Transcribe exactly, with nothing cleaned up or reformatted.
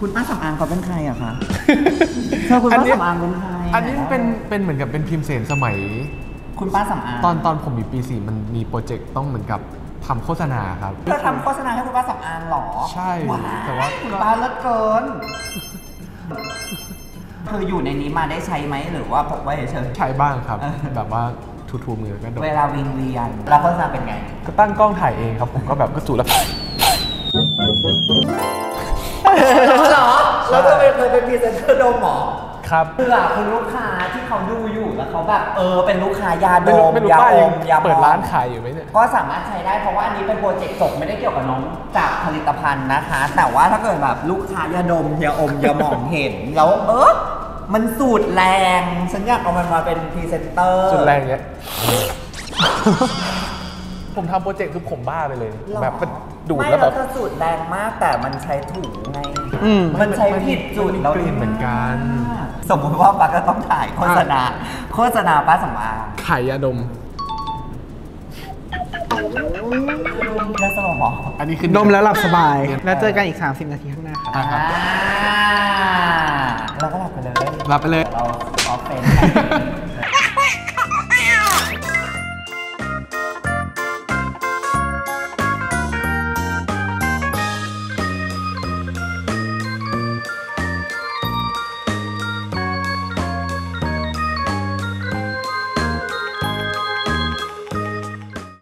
คุณป้าสำอางเขาเป็นใครอะคะเธอคุณป้าสำอางเป็นใครอันนี้เป็นเป็นเหมือนกับเป็นพิมพ์เสนสมัยคุณป้าสำอางตอนตอนผมอยู่ปีสี่มันมีโปรเจกต์ต้องเหมือนกับทำโฆษณาครับเธอทำโฆษณาให้คุณป้าสำอางหรอใช่แต่ว่าคุณป้าเลิศเกินเธออยู่ในนี้มาได้ใช้ไหมหรือว่าผมว่าเฉยๆใช้บ้างครับแบบว่าทูๆมือก็โดนเวลาวิงเวียนแล้วโฆษณาเป็นไงก็ตั้งกล้องถ่ายเองครับผมก็แบบก็สูดแล้วหรอแล้วเธอเป็นเคยเป็นพรีเซนเตอร์โดมหมอครับเผื่อคุณลูกค้าที่เขาดูอยู่แล้วเขาแบบเออเป็นลูกค้ายาโดมยาโดมยาเปิดร้านขายอยู่ไหมเนี่ยก็สามารถใช้ได้เพราะว่าอันนี้เป็นโปรเจกต์จบไม่ได้เกี่ยวกับน้องจากผลิตภัณฑ์นะคะแต่ว่าถ้าเกิดแบบลูกค้ายาโดมยาอมยาหมองเห็นแล้วเออมันสูดแรงฉันอยากเอามันมาเป็นพรีเซนเตอร์สูดแรงเงี้ยผมทำโปรเจกต์คือผมบ้าไปเลยแบบดูดแล้วแบบมันสูดแรงมากแต่มันใช้ถูกไงมันใช้ผิดจุดเราเห็นเหมือนกันสมมติว่าป้าก็ต้องถ่ายโฆษณาโฆษณาป้าสำอางขายยาดมแล้วสมองหรออันนี้คือดมแล้วหลับสบายแล้วเจอกันอีกสามสิบนาทีข้างหน้าครับเราก็หลับไปเลยหลับไปเลยเราออฟเฟน